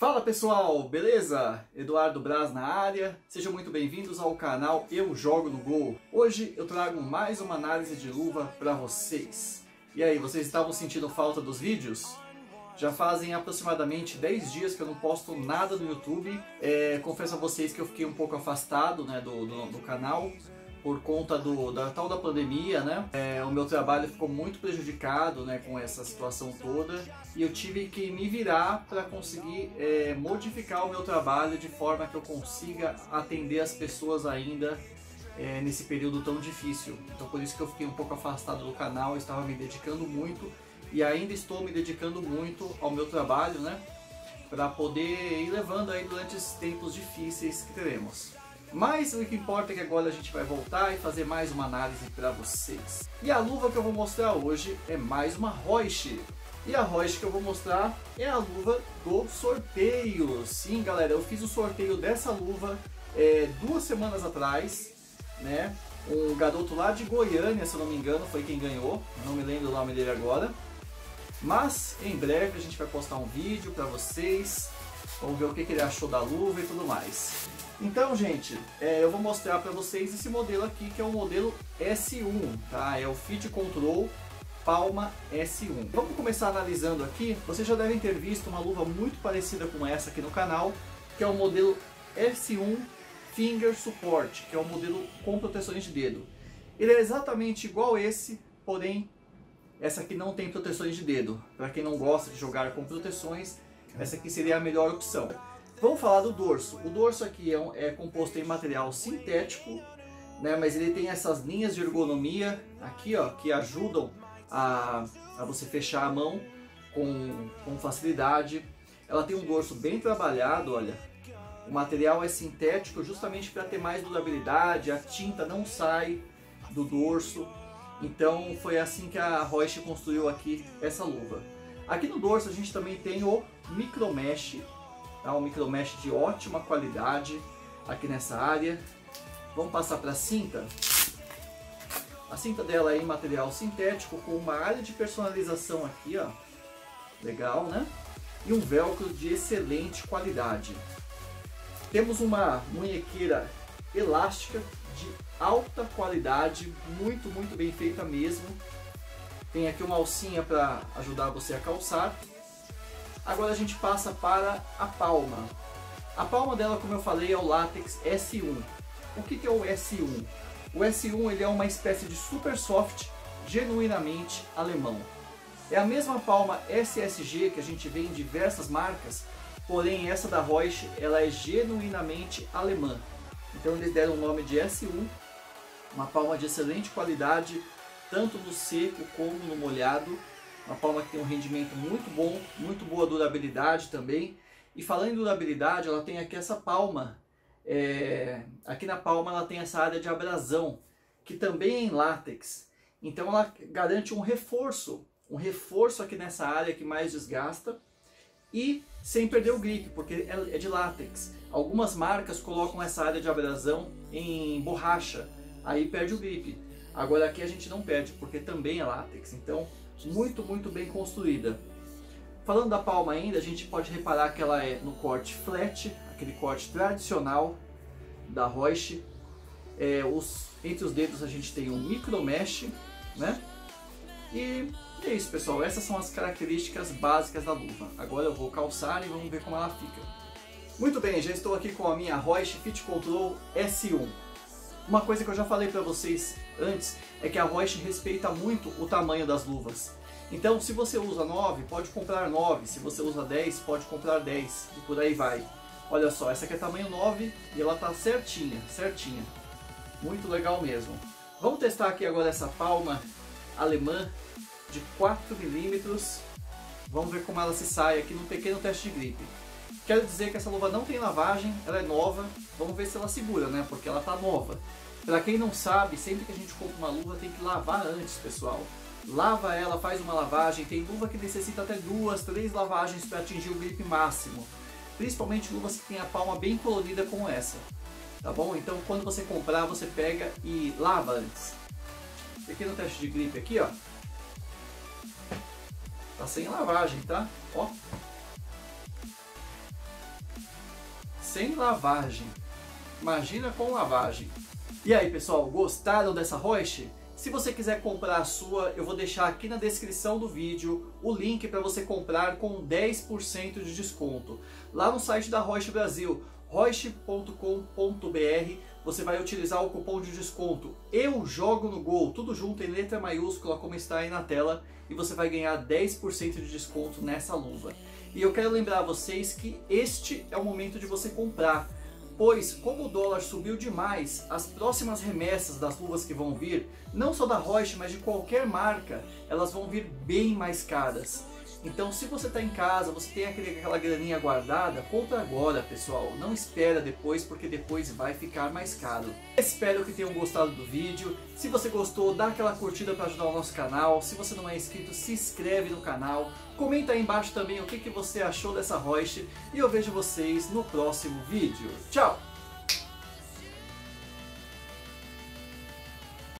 Fala pessoal, beleza? Eduardo Brás na área, sejam muito bem-vindos ao canal Eu Jogo no Gol. Hoje eu trago mais uma análise de luva para vocês. E aí, vocês estavam sentindo falta dos vídeos? Já fazem aproximadamente 10 dias que eu não posto nada no YouTube. Confesso a vocês que eu fiquei um pouco afastado, né, do canal por conta da pandemia, né? O meu trabalho ficou muito prejudicado, né, com essa situação toda, e eu tive que me virar para conseguir modificar o meu trabalho de forma que eu consiga atender as pessoas ainda nesse período tão difícil. Então por isso que eu fiquei um pouco afastado do canal, eu estava me dedicando muito e ainda estou me dedicando muito ao meu trabalho, né, para poder ir levando aí durante esses tempos difíceis que teremos. Mas o que importa é que agora a gente vai voltar e fazer mais uma análise para vocês. E a luva que eu vou mostrar hoje é mais uma Reusch. E a Reusch que eu vou mostrar é a luva do sorteio. Sim, galera, eu fiz o sorteio dessa luva 2 semanas atrás, né? Um garoto lá de Goiânia, se eu não me engano, foi quem ganhou. Não me lembro o nome dele agora. Mas em breve a gente vai postar um vídeo para vocês. Vamos ver o que ele achou da luva e tudo mais. Então, gente, eu vou mostrar para vocês esse modelo aqui, que é o modelo S1, tá? É o Fit Control Palma S1. Vamos começar analisando aqui. Vocês já devem ter visto uma luva muito parecida com essa aqui no canal, que é o modelo S1 Finger Support, que é o modelo com proteções de dedo. Ele é exatamente igual esse, porém essa aqui não tem proteções de dedo. Para quem não gosta de jogar com proteções, essa aqui seria a melhor opção. Vamos falar do dorso. O dorso aqui é composto em material sintético, né, mas ele tem essas linhas de ergonomia aqui, ó, que ajudam a você fechar a mão com facilidade. Ela tem um dorso bem trabalhado, olha. O material é sintético justamente para ter mais durabilidade, a tinta não sai do dorso. Então foi assim que a Reusch construiu aqui essa luva. Aqui no dorso a gente também tem o micromesh. Tá, um micromesh de ótima qualidade aqui nessa área. Vamos passar para a cinta. A cinta dela é em material sintético, com uma área de personalização aqui, ó. Legal, né? E um velcro de excelente qualidade. Temos uma munhequeira elástica de alta qualidade, muito bem feita mesmo. Tem aqui uma alcinha para ajudar você a calçar. Agora a gente passa para a palma. A palma dela, como eu falei, é o látex S1. O que é o S1? O S1 ele é uma espécie de super soft genuinamente alemão. É a mesma palma SSG que a gente vê em diversas marcas, porém essa da Reusch ela é genuinamente alemã. Então eles deram o nome de S1, uma palma de excelente qualidade, tanto no seco como no molhado. Uma palma que tem um rendimento muito bom, muito boa durabilidade também. E falando em durabilidade, ela tem aqui essa palma. Aqui na palma ela tem essa área de abrasão, que também é em látex. Então ela garante um reforço aqui nessa área que mais desgasta. E sem perder o grip, porque é de látex. Algumas marcas colocam essa área de abrasão em borracha, aí perde o grip. Agora aqui a gente não perde, porque também é látex. Então muito bem construída. Falando da palma ainda, a gente pode reparar que ela é no corte flat, aquele corte tradicional da Reusch. Entre os dedos a gente tem um micromesh, né? E é isso, pessoal. Essas são as características básicas da luva. Agora eu vou calçar e vamos ver como ela fica. Muito bem, já estou aqui com a minha Reusch Fit Control S1. Uma coisa que eu já falei para vocês antes é que a Reusch respeita muito o tamanho das luvas. Então se você usa 9, pode comprar 9. Se você usa 10, pode comprar 10. E por aí vai. Olha só, essa aqui é tamanho 9 e ela tá certinha, certinha. Muito legal mesmo. Vamos testar aqui agora essa palma alemã de 4 mm. Vamos ver como ela se sai aqui num pequeno teste de gripe. Quero dizer que essa luva não tem lavagem, ela é nova. Vamos ver se ela segura, né? Porque ela tá nova. Para quem não sabe, sempre que a gente compra uma luva tem que lavar antes, pessoal. Lava ela, faz uma lavagem. Tem luva que necessita até 2, 3 lavagens para atingir o grip máximo. Principalmente luvas que tem a palma bem colorida como essa. Tá bom? Então quando você comprar, você pega e lava antes. Pequeno teste de grip aqui, ó. Tá sem lavagem, tá? Ó. sem lavagem. Imagina com lavagem. E aí pessoal, gostaram dessa Reusch? Se você quiser comprar a sua, eu vou deixar aqui na descrição do vídeo o link para você comprar com 10% de desconto. Lá no site da Reusch Brasil, reusch.com.br, você vai utilizar o cupom de desconto Eu Jogo no Gol, tudo junto em letra maiúscula como está aí na tela, e você vai ganhar 10% de desconto nessa luva. E eu quero lembrar a vocês que este é o momento de você comprar, pois como o dólar subiu demais, as próximas remessas das luvas que vão vir, não só da Reusch, mas de qualquer marca, elas vão vir bem mais caras. Então se você está em casa, você tem aquela graninha guardada, compra agora pessoal, não espera depois, porque depois vai ficar mais caro. Espero que tenham gostado do vídeo. Se você gostou, dá aquela curtida para ajudar o nosso canal. Se você não é inscrito, se inscreve no canal. Comenta aí embaixo também o que você achou dessa Reusch. E eu vejo vocês no próximo vídeo. Tchau!